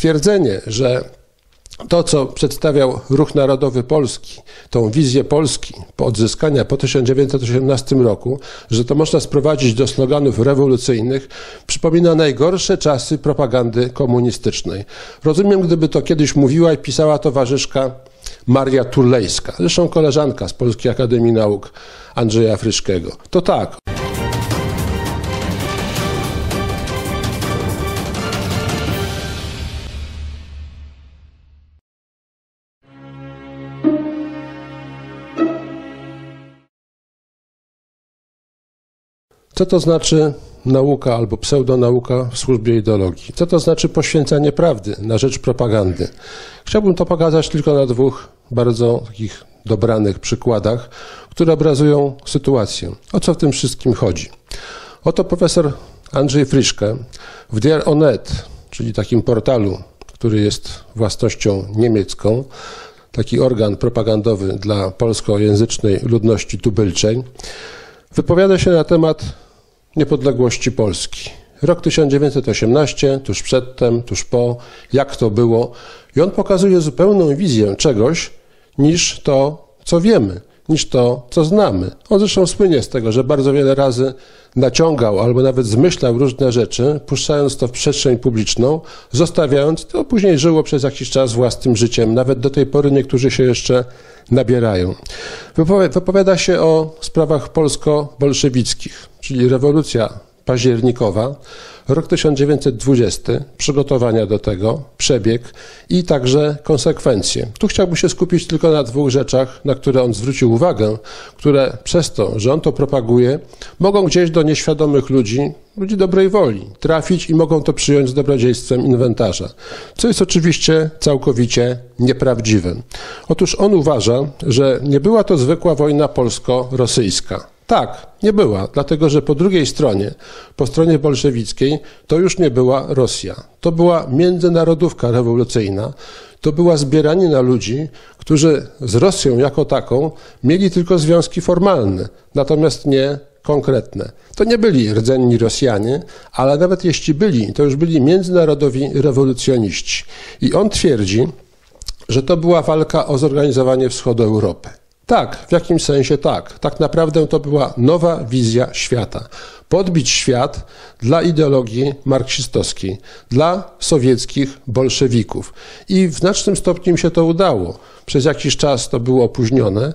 stwierdzenie, że to, co przedstawiał Ruch Narodowy Polski, tą wizję Polski po odzyskania po 1918 roku, że to można sprowadzić do sloganów rewolucyjnych, przypomina najgorsze czasy propagandy komunistycznej. Rozumiem, gdyby to kiedyś mówiła i pisała towarzyszka Maria Turlejska, zresztą koleżanka z Polskiej Akademii Nauk Andrzeja Fryszkiego. To tak. Co to znaczy nauka albo pseudonauka w służbie ideologii? Co to znaczy poświęcanie prawdy na rzecz propagandy? Chciałbym to pokazać tylko na dwóch bardzo takich dobranych przykładach, które obrazują sytuację. O co w tym wszystkim chodzi? Oto profesor Andrzej Friszke w der Onet, czyli takim portalu, który jest własnością niemiecką, taki organ propagandowy dla polskojęzycznej ludności tubylczej, wypowiada się na temat niepodległości Polski. Rok 1918, tuż przedtem, tuż po, jak to było. I on pokazuje zupełną wizję czegoś niż to, co wiemy, niż to, co znamy. On zresztą słynie z tego, że bardzo wiele razy naciągał albo nawet zmyślał różne rzeczy, puszczając to w przestrzeń publiczną, zostawiając to, później żyło przez jakiś czas własnym życiem. Nawet do tej pory niektórzy się jeszcze nabierają. Wypowiada się o sprawach polsko-bolszewickich, czyli rewolucja październikowa, rok 1920, przygotowania do tego, przebieg i także konsekwencje. Tu chciałbym się skupić tylko na dwóch rzeczach, na które on zwrócił uwagę, które przez to, że on to propaguje, mogą gdzieś do nieświadomych ludzi, ludzi dobrej woli, trafić i mogą to przyjąć z dobrodziejstwem inwentarza, co jest oczywiście całkowicie nieprawdziwe. Otóż on uważa, że nie była to zwykła wojna polsko-rosyjska. Tak, nie była, dlatego że po drugiej stronie, po stronie bolszewickiej, to już nie była Rosja. To była międzynarodówka rewolucyjna, to była zbieranina ludzi, którzy z Rosją jako taką mieli tylko związki formalne, natomiast nie konkretne. To nie byli rdzenni Rosjanie, ale nawet jeśli byli, to już byli międzynarodowi rewolucjoniści. I on twierdzi, że to była walka o zorganizowanie wschodu Europy. Tak, w jakimś sensie tak. Tak naprawdę to była nowa wizja świata. Podbić świat dla ideologii marksistowskiej, dla sowieckich bolszewików. I w znacznym stopniu im się to udało. Przez jakiś czas to było opóźnione,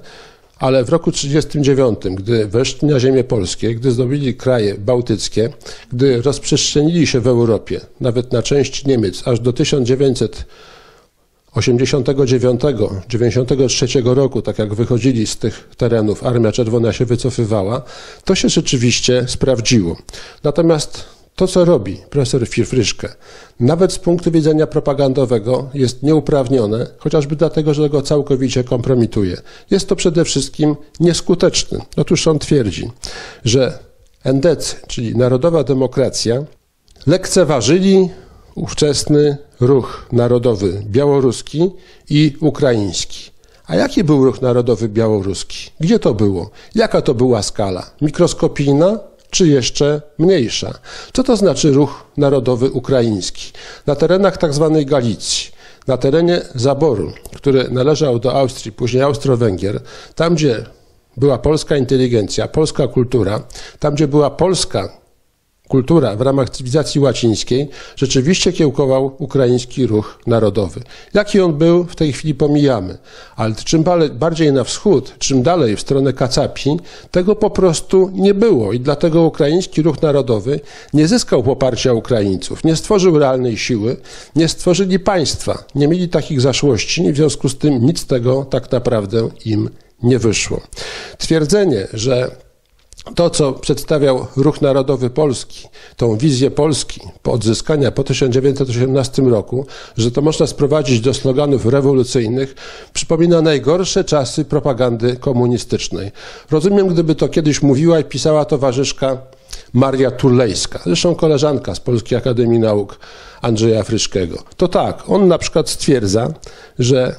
ale w roku 1939, gdy weszli na ziemię polskie, gdy zdobyli kraje bałtyckie, gdy rozprzestrzenili się w Europie, nawet na część Niemiec, aż do 1989-93 roku, tak jak wychodzili z tych terenów, Armia Czerwona się wycofywała, to się rzeczywiście sprawdziło. Natomiast to, co robi profesor Friszke, nawet z punktu widzenia propagandowego, jest nieuprawnione, chociażby dlatego, że go całkowicie kompromituje. Jest to przede wszystkim nieskuteczny. Otóż on twierdzi, że NDC, czyli Narodowa Demokracja, lekceważyli ówczesny ruch narodowy białoruski i ukraiński. A jaki był ruch narodowy białoruski? Gdzie to było? Jaka to była skala? Mikroskopijna czy jeszcze mniejsza? Co to znaczy ruch narodowy ukraiński? Na terenach tzw. Galicji, na terenie zaboru, który należał do Austrii, później Austro-Węgier, tam gdzie była polska inteligencja, polska kultura, tam gdzie była polska kultura w ramach cywilizacji łacińskiej, rzeczywiście kiełkował ukraiński ruch narodowy. Jaki on był, w tej chwili pomijamy. Ale czym bardziej na wschód, czym dalej w stronę Kacapi, tego po prostu nie było i dlatego ukraiński ruch narodowy nie zyskał poparcia Ukraińców, nie stworzył realnej siły, nie stworzyli państwa, nie mieli takich zaszłości i w związku z tym nic z tego tak naprawdę im nie wyszło. Twierdzenie, że to, co przedstawiał Ruch Narodowy Polski, tą wizję Polski po odzyskania po 1918 roku, że to można sprowadzić do sloganów rewolucyjnych, przypomina najgorsze czasy propagandy komunistycznej. Rozumiem, gdyby to kiedyś mówiła i pisała towarzyszka Maria Turlejska, zresztą koleżanka z Polskiej Akademii Nauk Andrzeja Friszkiego. To tak, on na przykład stwierdza, że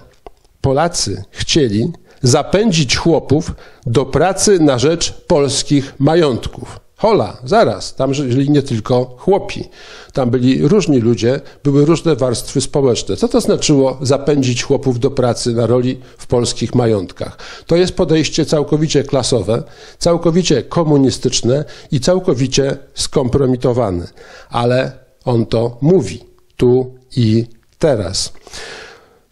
Polacy chcieli zapędzić chłopów do pracy na rzecz polskich majątków. Hola, zaraz, tam żyli nie tylko chłopi, tam byli różni ludzie, były różne warstwy społeczne. Co to znaczyło zapędzić chłopów do pracy na roli w polskich majątkach? To jest podejście całkowicie klasowe, całkowicie komunistyczne i całkowicie skompromitowane, ale on to mówi tu i teraz.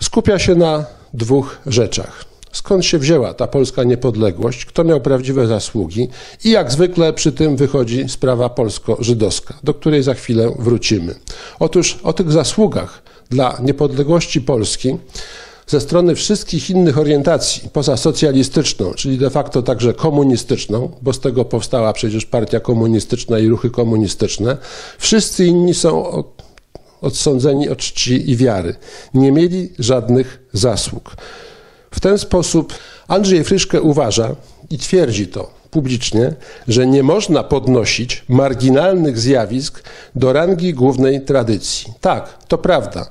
Skupia się na dwóch rzeczach. Skąd się wzięła ta polska niepodległość, kto miał prawdziwe zasługi i jak zwykle przy tym wychodzi sprawa polsko-żydowska, do której za chwilę wrócimy. Otóż o tych zasługach dla niepodległości Polski ze strony wszystkich innych orientacji, poza socjalistyczną, czyli de facto także komunistyczną, bo z tego powstała przecież partia komunistyczna i ruchy komunistyczne, wszyscy inni są odsądzeni od czci i wiary. Nie mieli żadnych zasług. W ten sposób Andrzej Friszke uważa i twierdzi to publicznie, że nie można podnosić marginalnych zjawisk do rangi głównej tradycji. Tak, to prawda.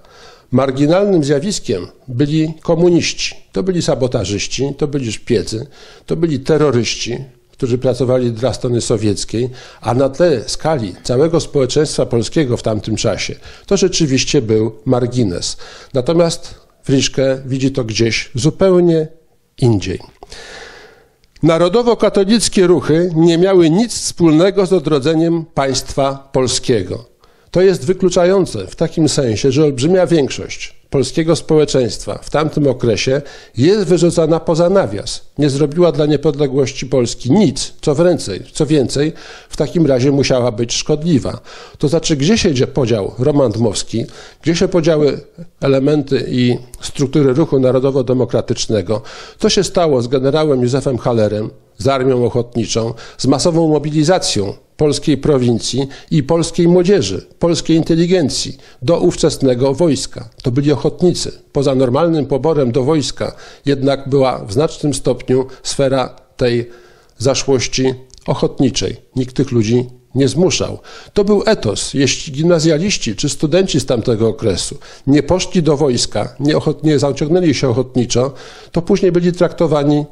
Marginalnym zjawiskiem byli komuniści, to byli sabotażyści, to byli szpiedzy, to byli terroryści, którzy pracowali dla strony sowieckiej, a na tle skali całego społeczeństwa polskiego w tamtym czasie to rzeczywiście był margines. Natomiast Friszke widzi to gdzieś zupełnie indziej. Narodowo-katolickie ruchy nie miały nic wspólnego z odrodzeniem państwa polskiego. To jest wykluczające w takim sensie, że olbrzymia większość polskiego społeczeństwa w tamtym okresie jest wyrzucana poza nawias. Nie zrobiła dla niepodległości Polski nic, co więcej, w takim razie musiała być szkodliwa. To znaczy, gdzie się podział Roman Dmowski, gdzie się podziały elementy i struktury ruchu narodowo-demokratycznego, co się stało z generałem Józefem Hallerem, z Armią Ochotniczą, z masową mobilizacją polskiej prowincji i polskiej młodzieży, polskiej inteligencji do ówczesnego wojska. To byli ochotnicy. Poza normalnym poborem do wojska jednak była w znacznym stopniu sfera tej zaszłości ochotniczej. Nikt tych ludzi nie zmuszał. To był etos. Jeśli gimnazjaliści czy studenci z tamtego okresu nie poszli do wojska, nie zaciągnęli się ochotniczo, to później byli traktowani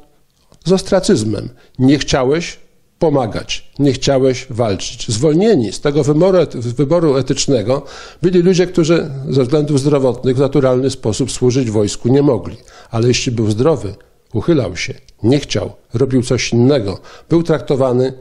z ostracyzmem. Nie chciałeś pomagać, nie chciałeś walczyć. Zwolnieni z tego wyboru etycznego byli ludzie, którzy ze względów zdrowotnych w naturalny sposób służyć wojsku nie mogli. Ale jeśli był zdrowy, uchylał się, nie chciał, robił coś innego, był traktowany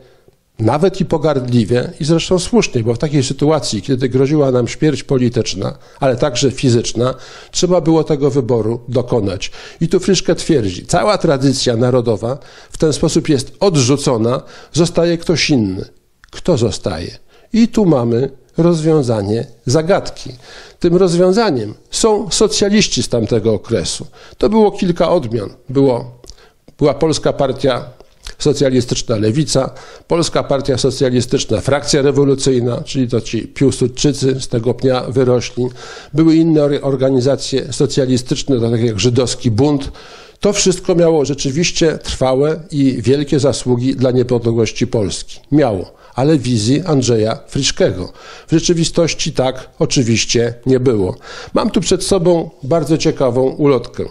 nawet i pogardliwie i zresztą słusznie, bo w takiej sytuacji, kiedy groziła nam śmierć polityczna, ale także fizyczna, trzeba było tego wyboru dokonać. I tu Friszke twierdzi, cała tradycja narodowa w ten sposób jest odrzucona, zostaje ktoś inny. Kto zostaje? I tu mamy rozwiązanie zagadki. Tym rozwiązaniem są socjaliści z tamtego okresu. To było kilka odmian. Była Polska Partia Socjalistyczna Lewica, Polska Partia Socjalistyczna Frakcja Rewolucyjna, czyli to ci Piłsudczycy z tego pnia wyrośli. Były inne organizacje socjalistyczne, takie jak Żydowski Bund. To wszystko miało rzeczywiście trwałe i wielkie zasługi dla niepodległości Polski. Miało, ale wizji Andrzeja Friszkego. W rzeczywistości tak oczywiście nie było. Mam tu przed sobą bardzo ciekawą ulotkę.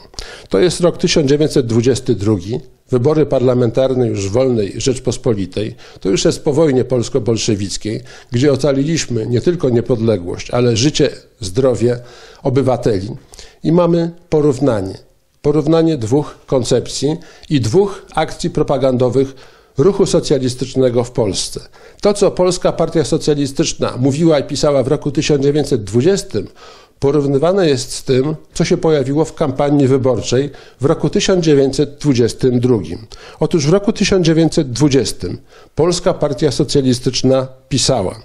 To jest rok 1922. Wybory parlamentarne już w wolnej Rzeczpospolitej, to już jest po wojnie polsko-bolszewickiej, gdzie ocaliliśmy nie tylko niepodległość, ale życie, zdrowie obywateli. I mamy porównanie dwóch koncepcji i dwóch akcji propagandowych ruchu socjalistycznego w Polsce. To, co Polska Partia Socjalistyczna mówiła i pisała w roku 1920, porównywane jest z tym, co się pojawiło w kampanii wyborczej w roku 1922. Otóż w roku 1920 Polska Partia Socjalistyczna pisała: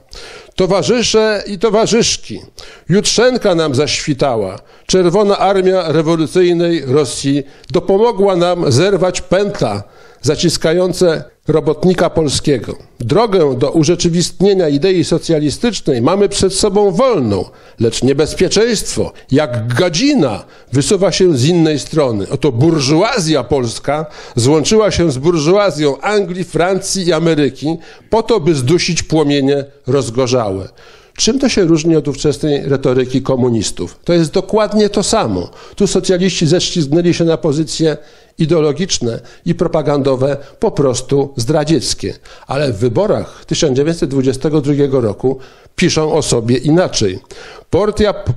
Towarzysze i towarzyszki, jutrzenka nam zaświtała. Czerwona Armia Rewolucyjnej Rosji dopomogła nam zerwać pętla zaciskające robotnika polskiego. Drogę do urzeczywistnienia idei socjalistycznej mamy przed sobą wolną, lecz niebezpieczeństwo, jak gadzina, wysuwa się z innej strony. Oto burżuazja polska złączyła się z burżuazją Anglii, Francji i Ameryki po to, by zdusić płomienie rozgorzałe. Czym to się różni od ówczesnej retoryki komunistów? To jest dokładnie to samo. Tu socjaliści ześlizgnęli się na pozycje ideologiczne i propagandowe, po prostu zdradzieckie. Ale w wyborach 1922 roku piszą o sobie inaczej.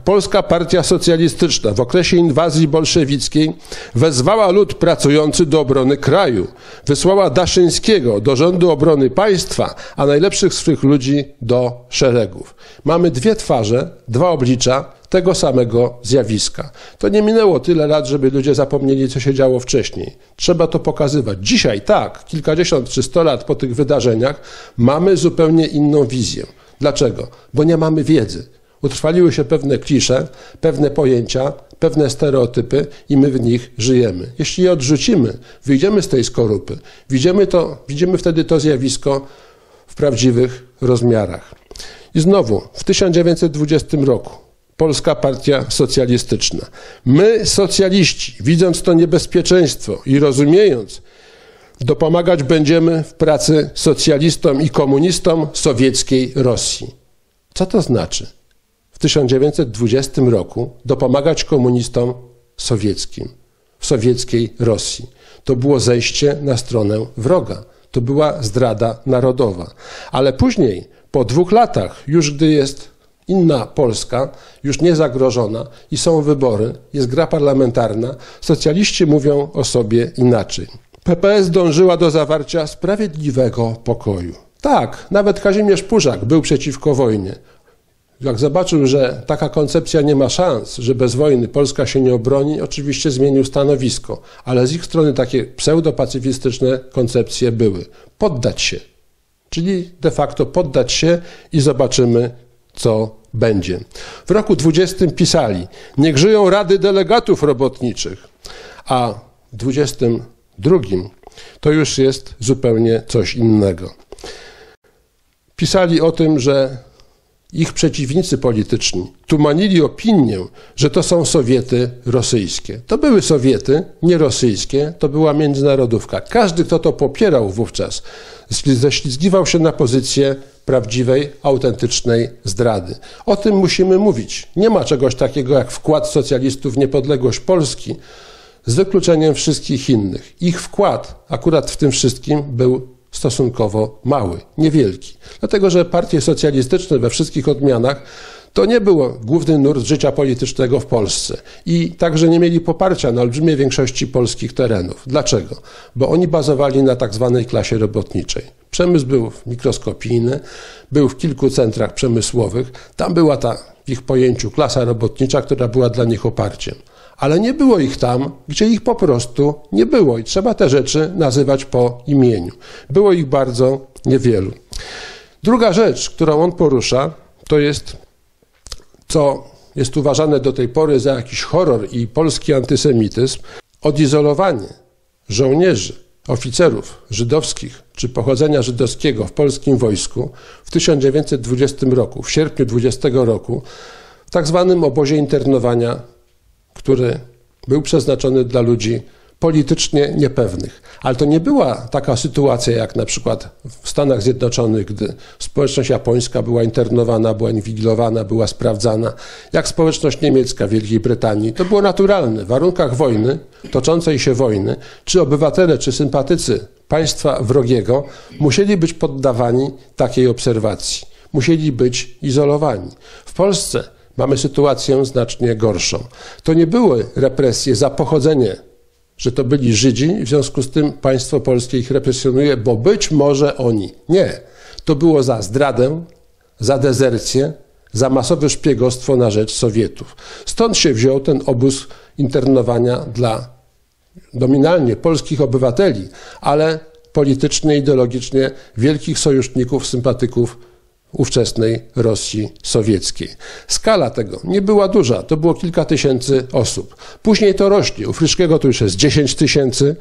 Polska Partia Socjalistyczna w okresie inwazji bolszewickiej wezwała lud pracujący do obrony kraju. Wysłała Daszyńskiego do rządu obrony państwa, a najlepszych swych ludzi do szeregów. Mamy dwie twarze, dwa oblicza tego samego zjawiska. To nie minęło tyle lat, żeby ludzie zapomnieli, co się działo wcześniej. Trzeba to pokazywać. Dzisiaj, tak, kilkadziesiąt czy 100 lat po tych wydarzeniach, mamy zupełnie inną wizję. Dlaczego? Bo nie mamy wiedzy. Utrwaliły się pewne klisze, pewne pojęcia, pewne stereotypy i my w nich żyjemy. Jeśli je odrzucimy, wyjdziemy z tej skorupy, widzimy wtedy to zjawisko w prawdziwych rozmiarach. I znowu, w 1920 roku Polska Partia Socjalistyczna. My, socjaliści, widząc to niebezpieczeństwo i rozumiejąc, dopomagać będziemy w pracy socjalistom i komunistom sowieckiej Rosji. Co to znaczy? W 1920 roku dopomagać komunistom sowieckim, w sowieckiej Rosji. To było zejście na stronę wroga. To była zdrada narodowa. Ale później, po 2 latach, już gdy jest inna Polska, już niezagrożona i są wybory, jest gra parlamentarna, socjaliści mówią o sobie inaczej. PPS dążyła do zawarcia sprawiedliwego pokoju. Tak, nawet Kazimierz Pużak był przeciwko wojnie. Jak zobaczył, że taka koncepcja nie ma szans, że bez wojny Polska się nie obroni, oczywiście zmienił stanowisko, ale z ich strony takie pseudopacyfistyczne koncepcje były. Poddać się, czyli de facto poddać się i zobaczymy, co będzie. W roku 20 pisali, niech żyją rady delegatów robotniczych, a w 22 to już jest zupełnie coś innego. Pisali o tym, że ich przeciwnicy polityczni tumanili opinię, że to są Sowiety rosyjskie. To były Sowiety, nie rosyjskie, to była międzynarodówka. Każdy, kto to popierał wówczas, ześlizgiwał się na pozycję prawdziwej, autentycznej zdrady. O tym musimy mówić. Nie ma czegoś takiego jak wkład socjalistów w niepodległość Polski, z wykluczeniem wszystkich innych. Ich wkład akurat w tym wszystkim był stosunkowo mały, niewielki. Dlatego, że partie socjalistyczne we wszystkich odmianach to nie było główny nurt życia politycznego w Polsce i także nie mieli poparcia na olbrzymiej większości polskich terenów. Dlaczego? Bo oni bazowali na tak zwanej klasie robotniczej. Przemysł był mikroskopijny, był w kilku centrach przemysłowych. Tam była ta, w ich pojęciu, klasa robotnicza, która była dla nich oparciem. Ale nie było ich tam, gdzie ich po prostu nie było i trzeba te rzeczy nazywać po imieniu. Było ich bardzo niewielu. Druga rzecz, którą on porusza, to jest, co jest uważane do tej pory za jakiś horror i polski antysemityzm, odizolowanie żołnierzy, oficerów żydowskich czy pochodzenia żydowskiego w polskim wojsku w 1920 roku, w sierpniu 20 roku, w tak zwanym obozie internowania, który był przeznaczony dla ludzi politycznie niepewnych. Ale to nie była taka sytuacja jak na przykład w Stanach Zjednoczonych, gdy społeczność japońska była internowana, była inwigilowana, była sprawdzana, jak społeczność niemiecka w Wielkiej Brytanii. To było naturalne. W warunkach wojny, toczącej się wojny, czy obywatele, czy sympatycy państwa wrogiego musieli być poddawani takiej obserwacji. Musieli być izolowani. W Polsce mamy sytuację znacznie gorszą. To nie były represje za pochodzenie, że to byli Żydzi i w związku z tym państwo polskie ich represjonuje, bo być może oni. Nie. To było za zdradę, za dezercję, za masowe szpiegostwo na rzecz Sowietów. Stąd się wziął ten obóz internowania dla nominalnie polskich obywateli, ale politycznie, ideologicznie wielkich sojuszników, sympatyków ówczesnej Rosji sowieckiej. Skala tego nie była duża, to było kilka tysięcy osób. Później to rośnie, u Friszkiego to już jest 10 tysięcy,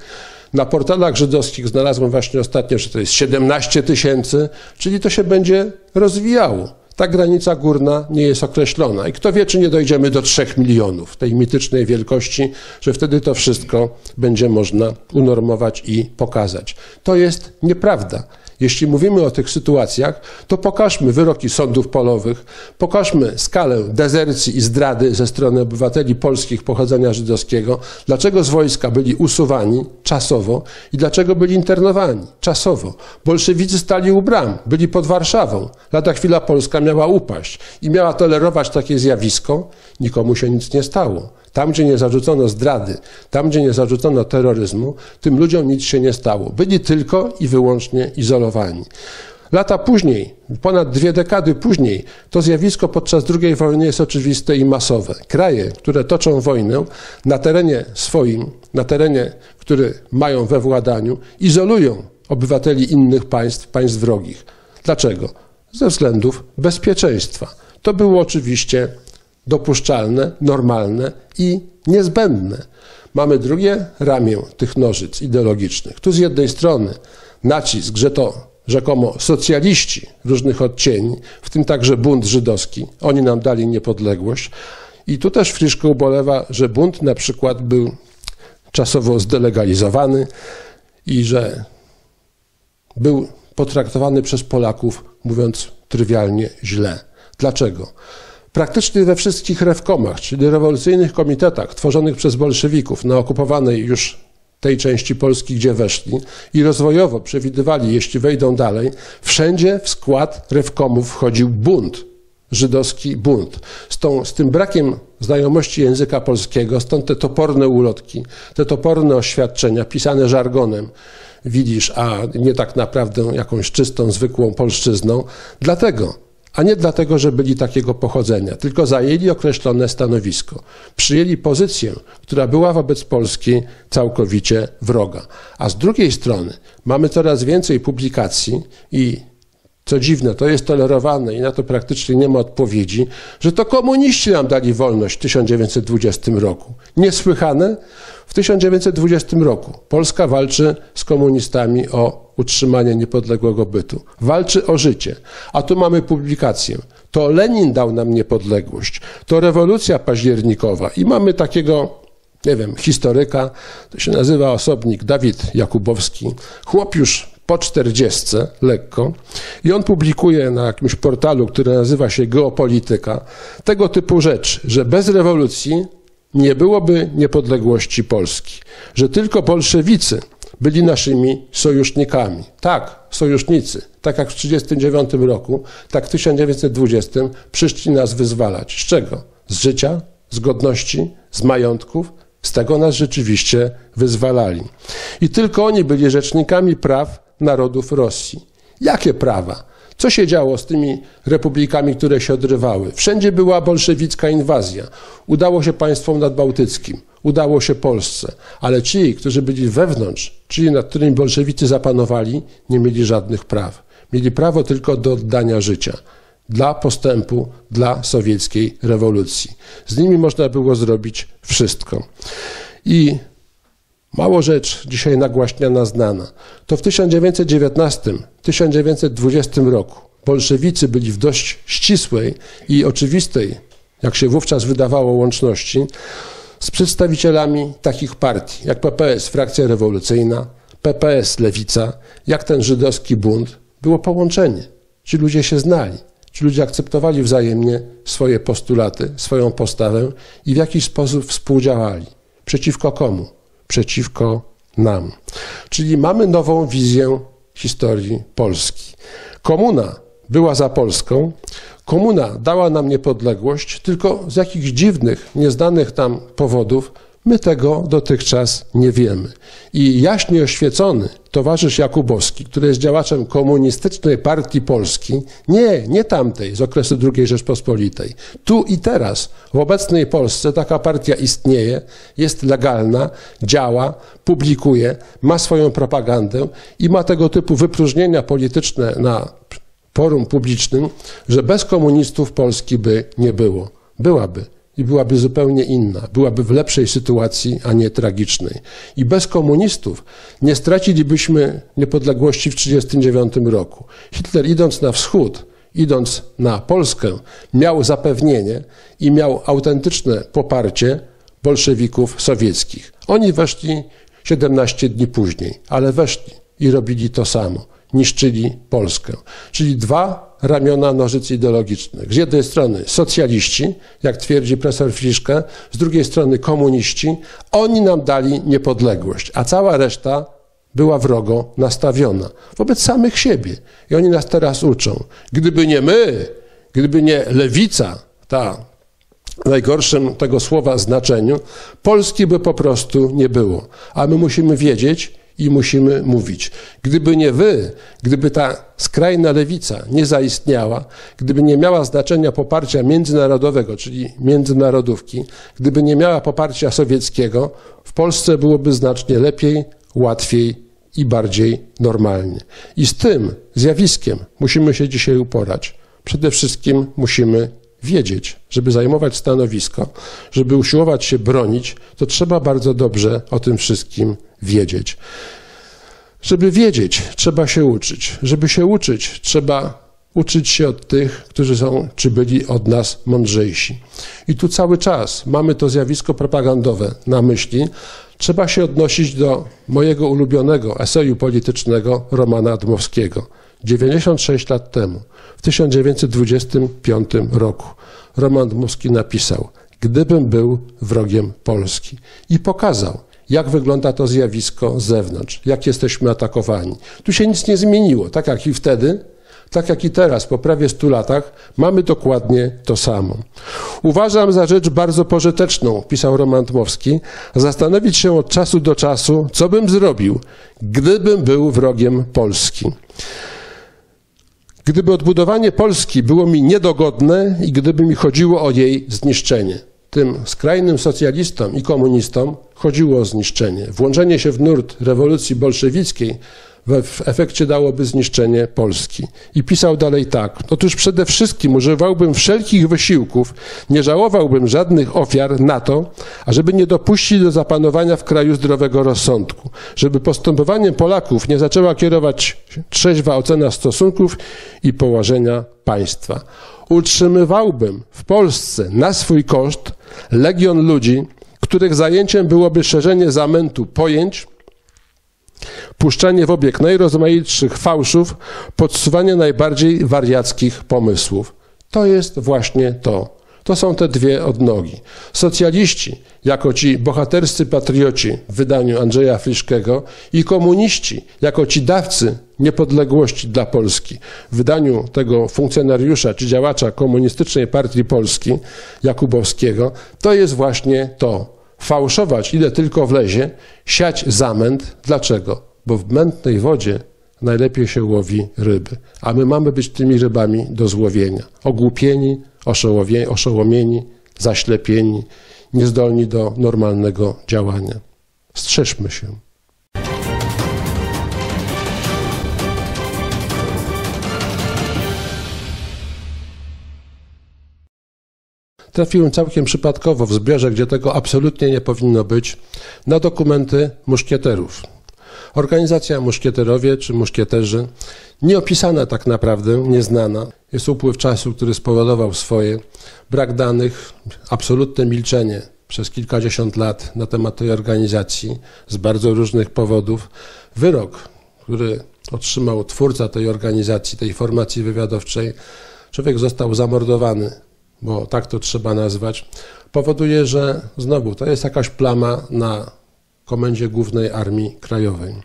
na portalach żydowskich znalazłem właśnie ostatnio, że to jest 17 tysięcy, czyli to się będzie rozwijało. Ta granica górna nie jest określona i kto wie, czy nie dojdziemy do 3 milionów, tej mitycznej wielkości, że wtedy to wszystko będzie można unormować i pokazać. To jest nieprawda. Jeśli mówimy o tych sytuacjach, to pokażmy wyroki sądów polowych, pokażmy skalę dezercji i zdrady ze strony obywateli polskich pochodzenia żydowskiego, dlaczego z wojska byli usuwani czasowo i dlaczego byli internowani czasowo. Bolszewicy stali u bram, byli pod Warszawą. Lada chwila Polska miała upaść i miała tolerować takie zjawisko, nikomu się nic nie stało. Tam, gdzie nie zarzucono zdrady, tam, gdzie nie zarzucono terroryzmu, tym ludziom nic się nie stało. Byli tylko i wyłącznie izolowani. Lata później, ponad 2 dekady później, to zjawisko podczas II wojny jest oczywiste i masowe. Kraje, które toczą wojnę na terenie swoim, na terenie, który mają we władaniu, izolują obywateli innych państw, państw wrogich. Dlaczego? Ze względów bezpieczeństwa. To było oczywiście dopuszczalne, normalne i niezbędne. Mamy drugie ramię tych nożyc ideologicznych. Tu z jednej strony nacisk, że to rzekomo socjaliści różnych odcieni, w tym także bunt żydowski, oni nam dali niepodległość. I tu też Friszke ubolewa, że bunt na przykład był czasowo zdelegalizowany i że był potraktowany przez Polaków, mówiąc trywialnie, źle. Dlaczego? Praktycznie we wszystkich rewkomach, czyli rewolucyjnych komitetach tworzonych przez bolszewików na okupowanej już tej części Polski, gdzie weszli i rozwojowo przewidywali, jeśli wejdą dalej, wszędzie w skład rewkomów wchodził bunt, żydowski bunt. Z tym brakiem znajomości języka polskiego, stąd te toporne ulotki, te toporne oświadczenia pisane żargonem, widzisz, a nie tak naprawdę jakąś czystą, zwykłą polszczyzną. Dlatego. A nie dlatego, że byli takiego pochodzenia, tylko zajęli określone stanowisko. Przyjęli pozycję, która była wobec Polski całkowicie wroga. A z drugiej strony mamy coraz więcej publikacji i co dziwne, to jest tolerowane i na to praktycznie nie ma odpowiedzi, że to komuniści nam dali wolność w 1920 roku. Niesłychane? W 1920 roku Polska walczy z komunistami o utrzymanie niepodległego bytu. Walczy o życie. A tu mamy publikację. To Lenin dał nam niepodległość. To rewolucja październikowa. I mamy takiego, nie wiem, historyka, to się nazywa osobnik Dawid Jakubowski. Chłop już po 40 lekko i on publikuje na jakimś portalu, który nazywa się Geopolityka, tego typu rzecz, że bez rewolucji nie byłoby niepodległości Polski, że tylko bolszewicy byli naszymi sojusznikami. Tak, sojusznicy, tak jak w 1939 roku, tak w 1920 przyszli nas wyzwalać. Z czego? Z życia, z godności, z majątków. Z tego nas rzeczywiście wyzwalali. I tylko oni byli rzecznikami praw narodów Rosji. Jakie prawa? Co się działo z tymi republikami, które się odrywały? Wszędzie była bolszewicka inwazja. Udało się państwom nadbałtyckim, udało się Polsce, ale ci, którzy byli wewnątrz, czyli nad którymi bolszewicy zapanowali, nie mieli żadnych praw. Mieli prawo tylko do oddania życia. Dla postępu, dla sowieckiej rewolucji. Z nimi można było zrobić wszystko. I mało rzecz dzisiaj nagłaśniana, znana. To w 1919-1920 roku bolszewicy byli w dość ścisłej i oczywistej, jak się wówczas wydawało, łączności z przedstawicielami takich partii, jak PPS Frakcja Rewolucyjna, PPS Lewica, jak ten żydowski bunt. Było połączenie. Ci ludzie się znali. Ci ludzie akceptowali wzajemnie swoje postulaty, swoją postawę i w jakiś sposób współdziałali. Przeciwko komu? Przeciwko nam. Czyli mamy nową wizję historii Polski. Komuna była za Polską. Komuna dała nam niepodległość, tylko z jakichś dziwnych, nieznanych nam powodów my tego dotychczas nie wiemy. I jaśnie oświecony towarzysz Jakubowski, który jest działaczem Komunistycznej Partii Polski, nie tamtej, z okresu II Rzeczpospolitej. Tu i teraz, w obecnej Polsce taka partia istnieje, jest legalna, działa, publikuje, ma swoją propagandę i ma tego typu wypróżnienia polityczne na forum publicznym, że bez komunistów Polski by nie było. Byłaby. I byłaby zupełnie inna, byłaby w lepszej sytuacji, a nie tragicznej. I bez komunistów nie stracilibyśmy niepodległości w 1939 roku. Hitler, idąc na wschód, idąc na Polskę, miał zapewnienie i miał autentyczne poparcie bolszewików sowieckich. Oni weszli 17 dni później, ale weszli i robili to samo. niszczyli Polskę. Czyli dwa ramiona nożyc ideologicznych. Z jednej strony socjaliści, jak twierdzi profesor Friszke, z drugiej strony komuniści. Oni nam dali niepodległość, a cała reszta była wrogo nastawiona wobec samych siebie. I oni nas teraz uczą. Gdyby nie my, gdyby nie lewica, ta w najgorszym tego słowa znaczeniu, Polski by po prostu nie było. A my musimy wiedzieć i musimy mówić. Gdyby nie wy, gdyby ta skrajna lewica nie zaistniała, gdyby nie miała znaczenia poparcia międzynarodowego, czyli międzynarodówki, gdyby nie miała poparcia sowieckiego, w Polsce byłoby znacznie lepiej, łatwiej i bardziej normalnie. I z tym zjawiskiem musimy się dzisiaj uporać. Przede wszystkim musimy wiedzieć, żeby zajmować stanowisko, żeby usiłować się bronić, to trzeba bardzo dobrze o tym wszystkim wiedzieć. Żeby wiedzieć, trzeba się uczyć. Żeby się uczyć, trzeba uczyć się od tych, którzy są czy byli od nas mądrzejsi. I tu cały czas mamy to zjawisko propagandowe na myśli. Trzeba się odnosić do mojego ulubionego eseju politycznego Romana Dmowskiego. 96 lat temu, w 1925 roku, Roman Dmowski napisał: gdybym był wrogiem Polski. I pokazał, jak wygląda to zjawisko z zewnątrz, jak jesteśmy atakowani. Tu się nic nie zmieniło, tak jak i wtedy, tak jak i teraz, po prawie 100 latach, mamy dokładnie to samo. Uważam za rzecz bardzo pożyteczną, pisał Roman Dmowski, zastanowić się od czasu do czasu, co bym zrobił, gdybym był wrogiem Polski. Gdyby odbudowanie Polski było mi niedogodne i gdyby mi chodziło o jej zniszczenie. Tym skrajnym socjalistom i komunistom chodziło o zniszczenie. Włączenie się w nurt rewolucji bolszewickiej w efekcie dałoby zniszczenie Polski. I pisał dalej tak. Otóż przede wszystkim używałbym wszelkich wysiłków, nie żałowałbym żadnych ofiar na to, ażeby nie dopuścić do zapanowania w kraju zdrowego rozsądku, żeby postępowaniem Polaków nie zaczęła kierować trzeźwa ocena stosunków i położenia państwa. Utrzymywałbym w Polsce na swój koszt legion ludzi, których zajęciem byłoby szerzenie zamętu pojęć, puszczanie w obieg najrozmaitszych fałszów, podsuwanie najbardziej wariackich pomysłów. To jest właśnie to. To są te dwie odnogi. Socjaliści, jako ci bohaterscy patrioci w wydaniu Andrzeja Friszkiego, i komuniści, jako ci dawcy niepodległości dla Polski w wydaniu tego funkcjonariusza czy działacza Komunistycznej Partii Polski, Jakubowskiego, to jest właśnie to. Fałszować ile tylko wlezie, siać zamęt. Dlaczego? Bo w mętnej wodzie najlepiej się łowi ryby, a my mamy być tymi rybami do złowienia. Ogłupieni, oszołomieni, zaślepieni, niezdolni do normalnego działania. Strzeżmy się. Trafiłem całkiem przypadkowo w zbiorze, gdzie tego absolutnie nie powinno być, na dokumenty muszkieterów. Organizacja Muszkieterowie czy Muszkieterzy, nieopisana tak naprawdę, nieznana. Jest upływ czasu, który spowodował swoje. Brak danych, absolutne milczenie przez kilkadziesiąt lat na temat tej organizacji z bardzo różnych powodów. Wyrok, który otrzymał twórca tej organizacji, tej formacji wywiadowczej, człowiek został zamordowany, bo tak to trzeba nazwać, powoduje, że znowu to jest jakaś plama na Komendzie Głównej Armii Krajowej.